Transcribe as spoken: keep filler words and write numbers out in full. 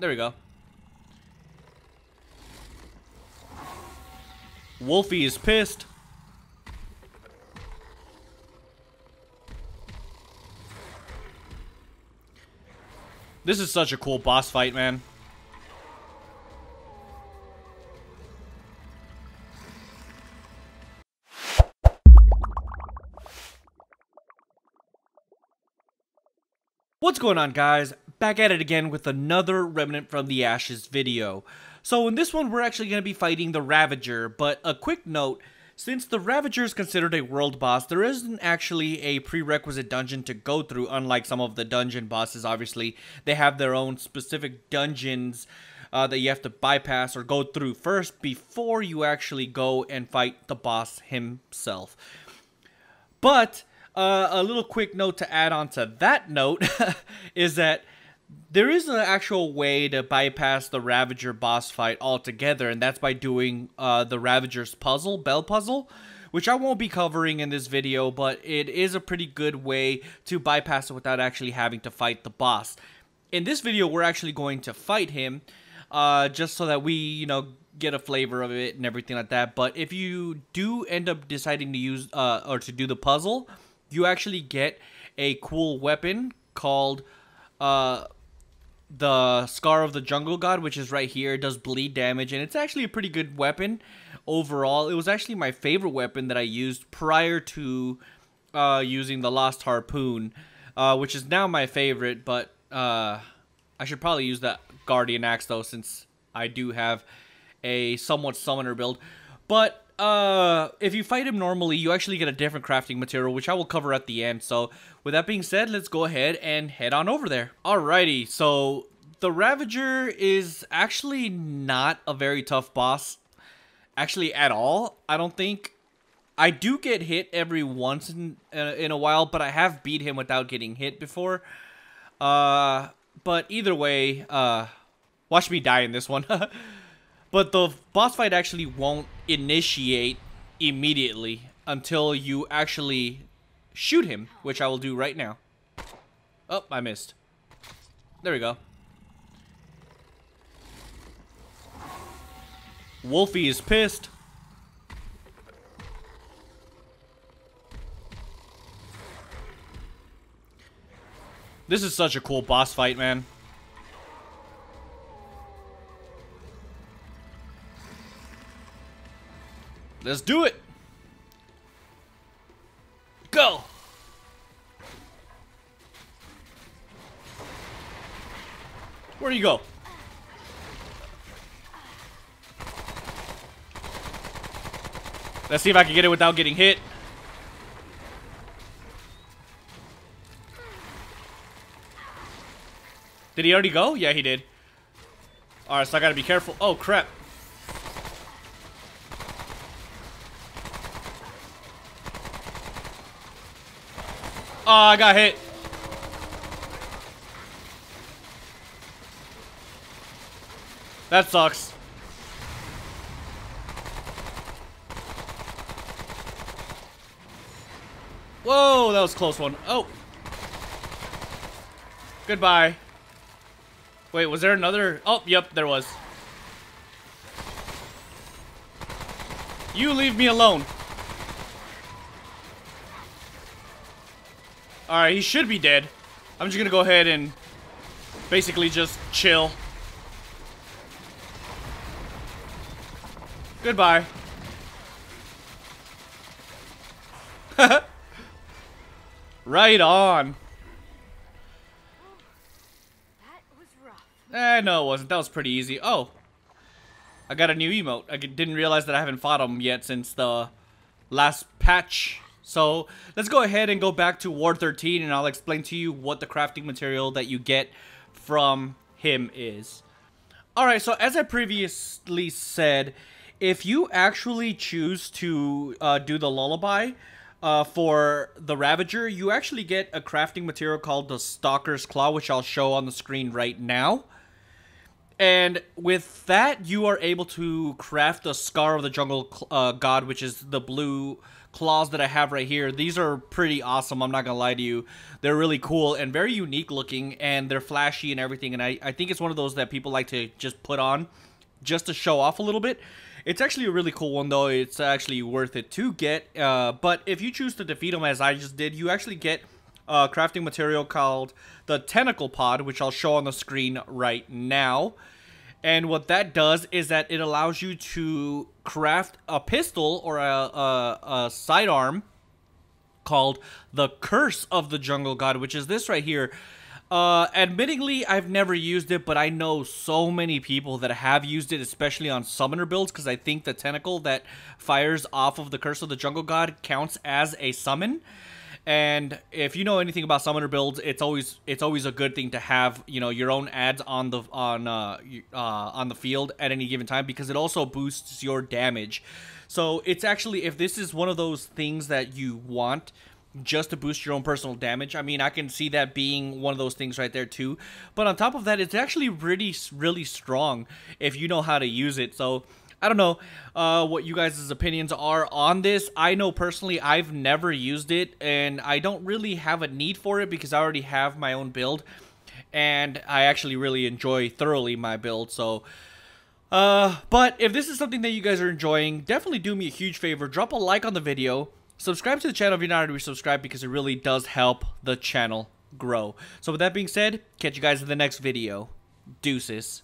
There we go. Wolfie is pissed. This is such a cool boss fight, man. What's going on, guys? Back at it again with another Remnant from the Ashes video. So in this one, we're actually going to be fighting the Ravager, but a quick note, since the Ravager is considered a world boss, there isn't actually a prerequisite dungeon to go through, unlike some of the dungeon bosses. Obviously, they have their own specific dungeons uh, that you have to bypass or go through first before you actually go and fight the boss himself. But uh, a little quick note to add on to that note is that there is an actual way to bypass the Ravager boss fight altogether, and that's by doing uh, the Ravager's puzzle, Bell Puzzle, which I won't be covering in this video, but it is a pretty good way to bypass it without actually having to fight the boss. In this video, we're actually going to fight him, uh, just so that we, you know, get a flavor of it and everything like that. But if you do end up deciding to use uh, or to do the puzzle, you actually get a cool weapon called Uh, the Scar of the Jungle God, which is right here. It does bleed damage, and it's actually a pretty good weapon overall. It was actually my favorite weapon that I used prior to uh, using the Lost Harpoon, uh, which is now my favorite, but uh, I should probably use that Guardian Axe, though, since I do have a somewhat summoner build. But uh, if you fight him normally, you actually get a different crafting material, which I will cover at the end. So with that being said, let's go ahead and head on over there. Alrighty, so the Ravager is actually not a very tough boss, actually at all, I don't think. I do get hit every once in, uh, in a while, but I have beat him without getting hit before. Uh, but either way, uh, watch me die in this one. But the boss fight actually won't initiate immediately until you actually shoot him, which I will do right now. Oh, I missed. There we go. Wolfie is pissed. This is such a cool boss fight, man. Let's do it! Go! Where do you go? Let's see if I can get it without getting hit. Did he already go? Yeah, he did. Alright, so I gotta be careful. Oh, crap. Oh, I got hit. That sucks. Whoa, that was a close one. Oh. Goodbye. Wait, was there another? Oh, yep, there was. You leave me alone. Alright, he should be dead. I'm just gonna go ahead and basically just chill. Goodbye. Right on. That was rough. Eh, no, it wasn't. That was pretty easy. Oh. I got a new emote. I didn't realize that I haven't fought him yet since the last patch. So let's go ahead and go back to War thirteen, and I'll explain to you what the crafting material that you get from him is. Alright, so as I previously said, if you actually choose to uh, do the lullaby uh, for the Ravager, you actually get a crafting material called the Stalker's Claw, which I'll show on the screen right now. And with that, you are able to craft the Scar of the Jungle uh, God, which is the blue claws that I have right here, these are pretty awesome. I'm not gonna lie to you. They're really cool and very unique looking, and they're flashy and everything, and I, I think it's one of those that people like to just put on just to show off a little bit. It's actually a really cool one, though. It's actually worth it to get, uh, but if you choose to defeat them as I just did, you actually get a crafting material called the Tentacle Pod, which I'll show on the screen right now. And what that does is that it allows you to craft a pistol or a, a, a sidearm called the Curse of the Jungle God, which is this right here. Uh, admittingly, I've never used it, but I know so many people that have used it, especially on summoner builds, because I think the tentacle that fires off of the Curse of the Jungle God counts as a summon. And if you know anything about summoner builds, it's always it's always a good thing to have, you know, your own adds on the on uh, uh, on the field at any given time, because it also boosts your damage. So it's actually, if this is one of those things that you want just to boost your own personal damage, I mean, I can see that being one of those things right there too. But on top of that, it's actually really really strong if you know how to use it. So I don't know uh, what you guys' opinions are on this. I know personally I've never used it, and I don't really have a need for it because I already have my own build, and I actually really enjoy thoroughly my build. So, uh, but if this is something that you guys are enjoying, definitely do me a huge favor. Drop a like on the video. Subscribe to the channel if you're not already subscribed, because it really does help the channel grow. So with that being said, catch you guys in the next video. Deuces.